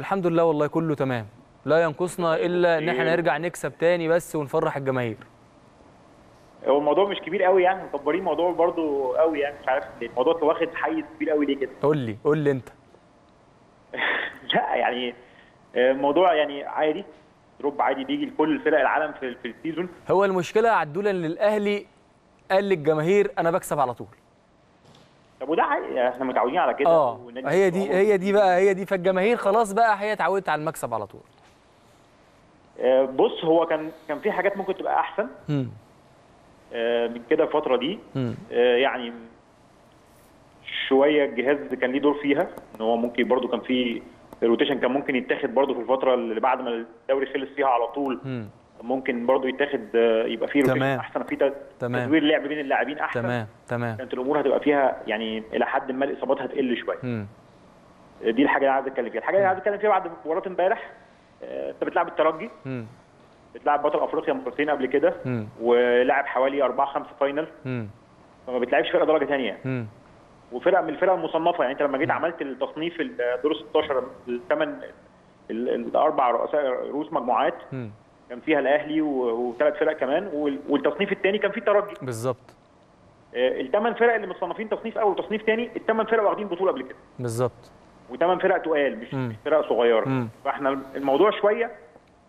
الحمد لله والله كله تمام، لا ينقصنا الا ان احنا نرجع نكسب تاني بس ونفرح الجماهير. هو الموضوع مش كبير قوي يعني، مكبرين الموضوع برضه قوي يعني، مش عارف ليه الموضوع واخد حيز كبير قوي ليه كده؟ قول لي انت. لا يعني الموضوع يعني عادي، دروب عادي بيجي لكل فرق العالم في السيزون. هو المشكله عدولا للاهلي قال للجماهير انا بكسب على طول. طب وده عادي، احنا متعودين على كده. هي دي فالجماهير خلاص بقى هي اتعودت على المكسب على طول. بص هو كان في حاجات ممكن تبقى احسن من كده الفتره دي، يعني شويه الجهاز كان ليه دور فيها، ان هو ممكن برده كان في الروتيشن كان ممكن يتاخد برده في الفتره اللي بعد ما الدوري خلص فيها على طول، ممكن برضو يتاخد، يبقى فيه روتين احسن، في تدوير لعب بين اللاعبين احسن. تمام. كانت الامور هتبقى فيها يعني الى حد ما الاصابات هتقل شويه. دي الحاجه اللي عايز اتكلم فيها. الحاجه اللي عايز اتكلم فيها بعد مباراه امبارح، انت بتلعب الترجي، بتلعب بطل افريقيا مرتين قبل كده، ولعب حوالي 4-5 فاينل، فما بتلعبش فرقه درجه ثانيه، وفرقه من الفرق المصنفه. يعني انت لما جيت عملت التصنيف الدور 16 الاربع رؤوس مجموعات، كان فيها الاهلي وثلاث فرق كمان، والتصنيف الثاني كان فيه الترجي بالظبط. الثمان فرق اللي متصنفين تصنيف اول وتصنيف ثاني، الثمان فرق واخدين بطوله قبل كده بالظبط، وثمان فرق تقال مش فرق صغيره. فاحنا الموضوع شويه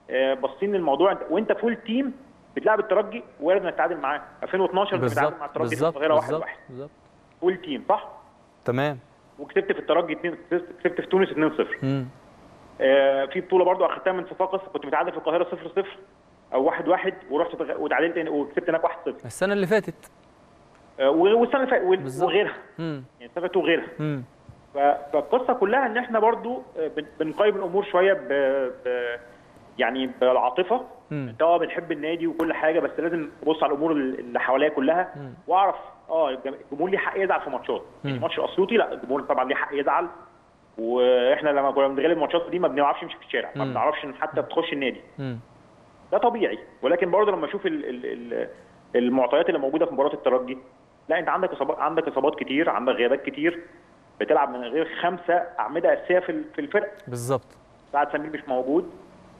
باصين للموضوع، وانت فول تيم بتلعب الترجي، وارد انك تتعادل معاه. 2012 بتتعادل مع الترجي في القاهره 1-1 بالظبط، فول تيم صح؟ تمام. وكسبت في الترجي 2، كسبت في تونس 2-0. في بطوله برضو اخذتها من صفاقس، كنت متعادل في القاهره 0-0 او 1-1، ورحت وتعادلت وكسبت هناك 1-0 السنه اللي فاتت، والسنه اللي فاتت وغيرها، يعني السنه اللي فاتت وغيرها. فالقصه كلها ان احنا برضو بنقيم الامور شويه يعني بالعاطفه. طبعا بنحب النادي وكل حاجه، بس لازم ابص على الامور اللي حواليا كلها، واعرف الجمهور ليه حق يزعل في ماتشات. يعني ماتش اسيوطي لا، الجمهور طبعا ليه حق يزعل، واحنا لما كنا بنغلب الماتشات دي ما بنعرفش نمشي في الشارع، ما بنعرفش حتى تخش النادي. ده طبيعي، ولكن برضه لما اشوف المعطيات اللي موجوده في مباراه الترجي، لا انت عندك اصابات كتير، عندك غيابات كتير، بتلعب من غير 5 أعمدة اساسيه في الفرقه بالظبط. سعد سمير مش موجود،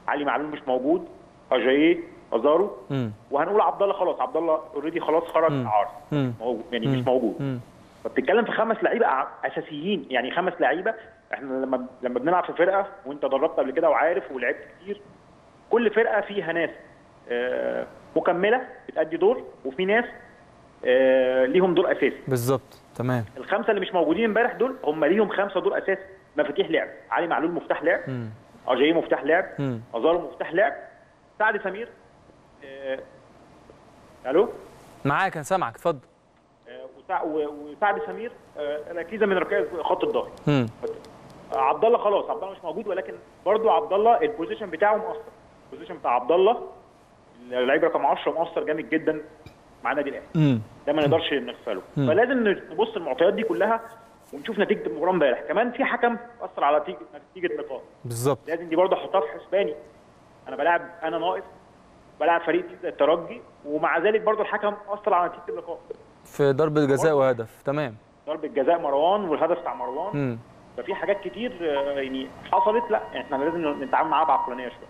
علي معلول مش موجود، اجاييه ازارو، وهنقول عبد الله اوريدي خلاص خرج اعاره، يعني مش موجود. فبتتكلم في 5 لعيبه اساسيين، يعني 5 لعيبه. احنا لما بنلعب في فرقه، وانت دربت قبل كده وعارف ولعبت كتير، كل فرقه فيها ناس مكمله بتأدي دور، وفي ناس ليهم دور اساسي بالظبط. تمام. ال5 اللي مش موجودين امبارح دول هم ليهم 5 دور اساسي، مفاتيح لعب. علي معلول مفتاح لعب، اجاييه مفتاح لعب، ازارو مفتاح لعب، سعد سمير الو معاك، انا سامعك، اتفضل. وسعد سمير ركيزه من ركائز خط الظهر. عبد الله خلاص، عبد الله مش موجود، ولكن برضو عبد الله البوزيشن بتاعه مؤثر. البوزيشن بتاع عبد الله اللعيب رقم 10 مؤثر جامد جدا مع النادي الاهلي، ده ما نقدرش نغفله. فلازم نبص المعطيات دي كلها ونشوف نتيجه المباراه امبارح. كمان في حكم اثر على نتيجه النقاط بالظبط، لازم دي برضو احطها في حسباني. انا ناقص بلعب فريق الترجي، ومع ذلك برضو الحكم اثر على نتيجه النقاط في ضربة جزاء وهدف. تمام. ضربة جزاء مروان والهدف بتاع مروان. ففي حاجات كتير يعني حصلت، لا احنا لازم نتعامل معاها بعقلانية شوية.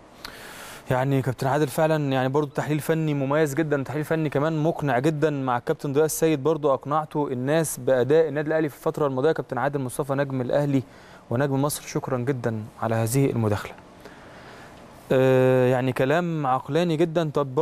يعني كابتن عادل فعلا يعني برضه تحليل فني مميز جدا، تحليل فني كمان مقنع جدا مع الكابتن ضياء السيد، برضه اقنعته الناس باداء النادي الاهلي في الفترة الماضية. كابتن عادل مصطفى نجم الاهلي ونجم مصر، شكرا جدا على هذه المداخلة. يعني كلام عقلاني جدا. طب